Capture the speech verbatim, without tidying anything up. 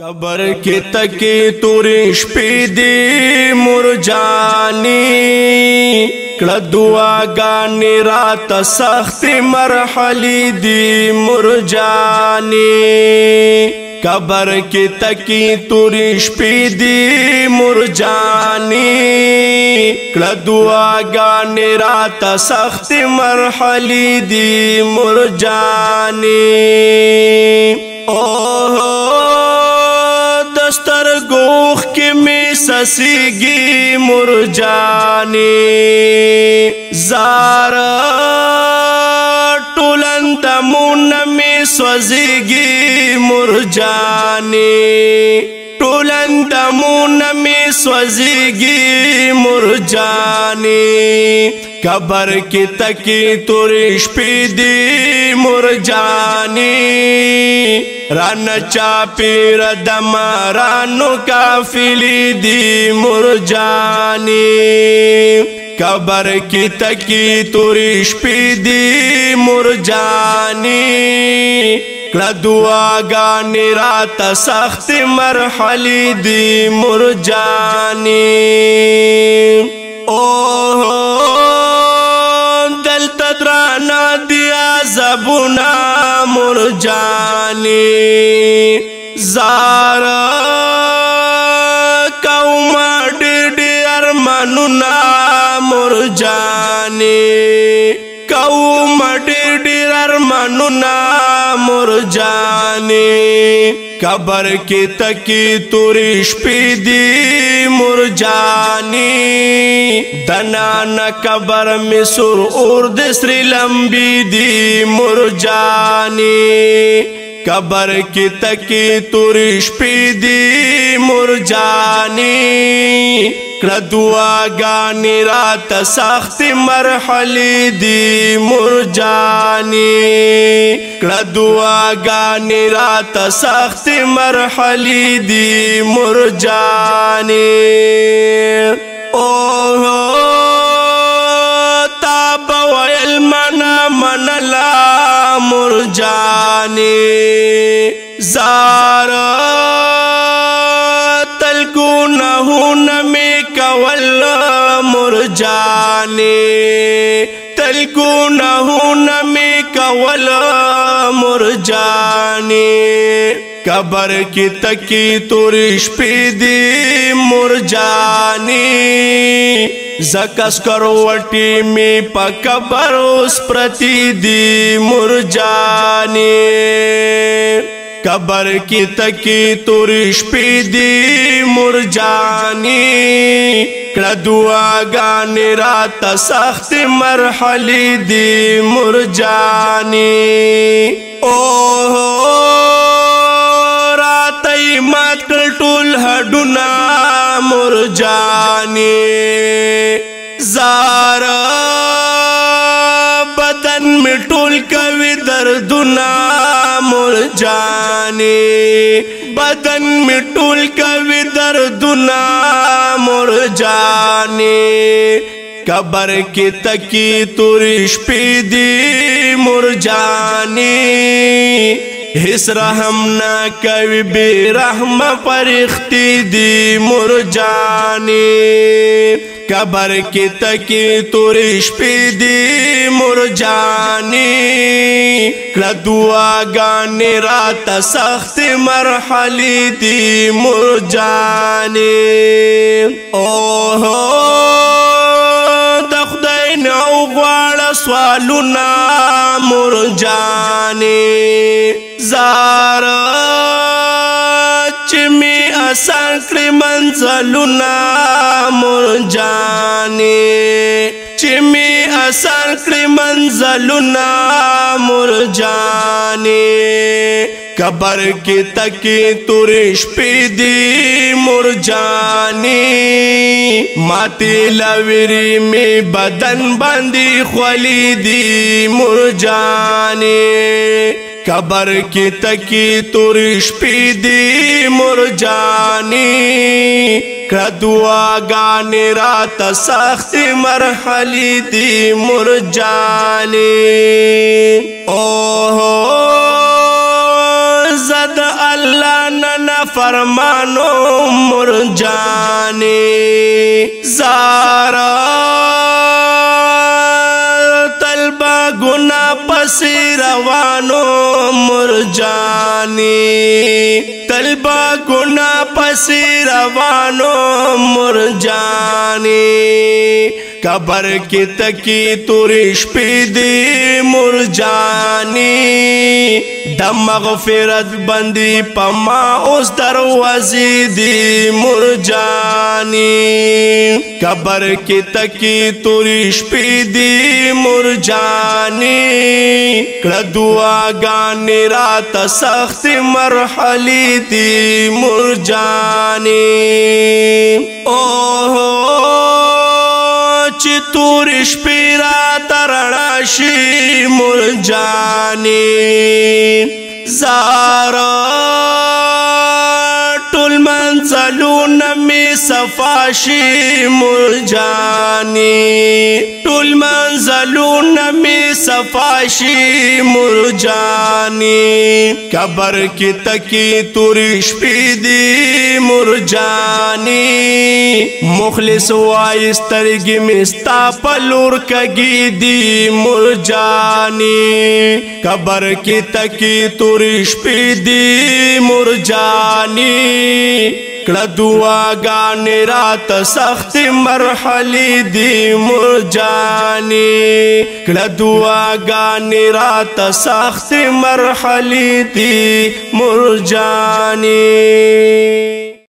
Cover के तके तुरिश पे दे मुरजानी दुआ गाने रात सख्त मरहली दी मुरजानी कबर के तकी तुरिश पे दे मुरजानी दुआ गाने रात सख्त मरहली दी मुरजानी ओहो दस्तर गोख के में ससीगी मुरजानी जारा टुलंत मुन में सजीगी मुरजानी टुलंत मुन में सजीगी मुरजानी कबर के तकी तुरिश पे दी मुरजानी रन चापीर दमा रानो काफिली दी मुरजानी कबर की तकी तुरिश पे दी मुरजानी दुआ गाने रात सख्त मरहली दी मुरजानी ओहो दल तदराना दिया जबुना मुरजानी जारा कौमा डियर मनुना मुरजानी कौमा डियर मनुना मुरजानी कबर के तकी तुरिश पे दी मुरजानी दना न कबर में सुर उर्द श्री लंबी दी मुरजानी कबर के तकी तुरिश पे दी मुरजानी दुआ गाने रात सख्त मरहली दी मुरजानी दुआ गाने रात सख्त मरहली दी मुरजानी ओहो ताब वयल मना मनला मुरजानी जारा तलकू न हुन में कवल मुरजानी तलकू न हुन में कवल मुरजानी कबर की तकी तुरिश पे दी मुरजानी जकस करवटी में पकबर उस प्रति दी मुरजानी कबर की तकी तुरिश पे दी मुरजानी दुआ गाने रात सख्त मरहली दी मुरजानी ओहो रात मत टुल हडुना मुरजानी जारा बदन में टुल कवि दर्दुना मुरजानी बदन में टूल कवि दर्दुना मुरजानी कबर के तकी तुरिश पे दी मुरजानी हिस रहम ना कवि बेरहम परिख्ती दी मुरजानी कबर के तकी तुरिश पे दी मुरजानी दुआ गाने रात सख्त मरहली दी मुरजानी ओहो दखदई नौ वाला स्वालुना मुरजानी जारा चिमी सांकड़ी मंजलुना मुरजानी चिमी सांकड़ी मंजलुना मुरजानी कबर के तकी तुरिश पे दी मुरजानी माती लवरी में बदन बंदी खली दी मुरजानी कबर की तकी तुरिश पे दी मुरजानी दुआ गाने रात सख्त मरहली दी मुरजानी ओहो जद अल्लाह ना फरमानो मुर जाने सारा तलबा गुना पसी रवानो मुर जाने तलबा गुना पसी रवानो मुर जाने कबर की तकी तुरिश पी दी मुर जाने दम मगफिरत बंदी पमा उस दरवाजे दी मुर जानी कबर की तकी तुरिश पी दी मुर जानी दुआ गाने रात सख्त मरहली दी मुर जानी ओहो तुरिश पीरा तरणशी मुर जानी सारा टुल मंसलू नमी सफाशी मुर जानी टुल मंसलू नमी सफाशी मुर जानी कबर की तकी तुरिश पी दी मुर जानी मुखलिस वाइस तरगी मिस्ता पलूर कगी दी मुर जानी कबर की तकी तुरिश पी दी मुर जानी दुआ गाने रात सख्त मरहली दी मुर जानी दुआ गाने रात सख्त मरहली दी मुर जानी।